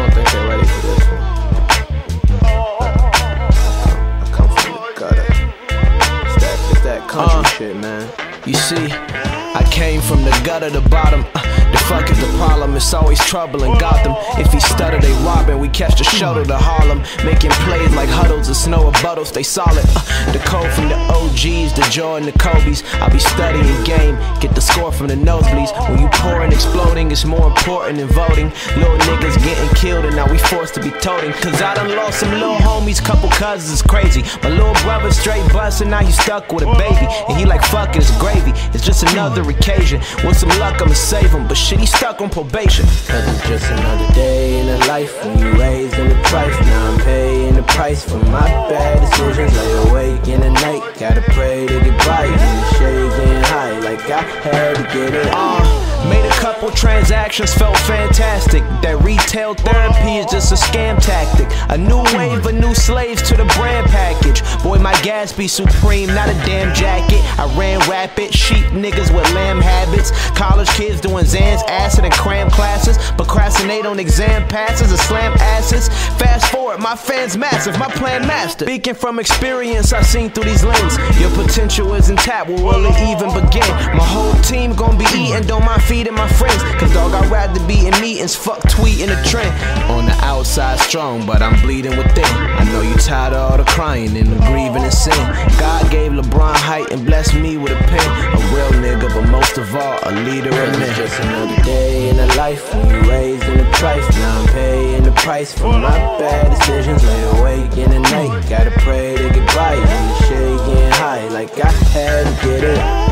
don't think they're ready for this one. I come from the gutter. It's that country shit, man. You see, I came from the gutter to bottom. The fuck is the problem? It's always trouble in Gotham. If he stutter, they robbing. We catch the shuttle to Harlem, making plays like huddles of snow or buttles. They solid. The code from the OGs, the Jordan, the Kobe's. I be studying game, get the score from the nosebleeds. When you pouring, exploding, it's more important than voting. Little niggas getting killed, and now we forced to be toting. Cause I done lost some little homies, couple cousins, it's crazy. My little brother straight bustin', now he stuck with a baby, and he like fucking his gravy. It's just another occasion. With some luck, I'ma save him. But shit, he stuck on probation. Cause it's just another day in the life when you raised in the price. Now I'm paying the price for my bad decisions. Lay awake in the night, gotta pray to get by. In the shade getting high, like I had to get it on. Made a couple transactions, felt fantastic. That retail therapy is just a scam tactic. A new wave of new slaves to the brand package. Boy, my gas be supreme, not a damn jacket. I ran rapid, sheep niggas with lamb habits. College kids doing Zans, acid, and cram classes. Procrastinate on exam passes and slam asses. Fast forward, my fans massive, my plan master. Speaking from experience, I've seen through these lenses. Your potential isn't tapped, well, will it even begin? My whole team gon' be eating, don't mind feeding my friends. Cause dog, I'd rather be in meetings, fuck tweeting a trend. On the outside strong, but I'm bleeding within. I know you tired of all the crying and the grieving and sin. God gave LeBron height and blessed me with a pen. A real nigga, but most of all, a leader in men. Just another day in the life when you raised in the price. Now I'm paying the price for my bad decisions. Lay awake in the night, gotta pray to get by. In the shade getting high, like I had to get it.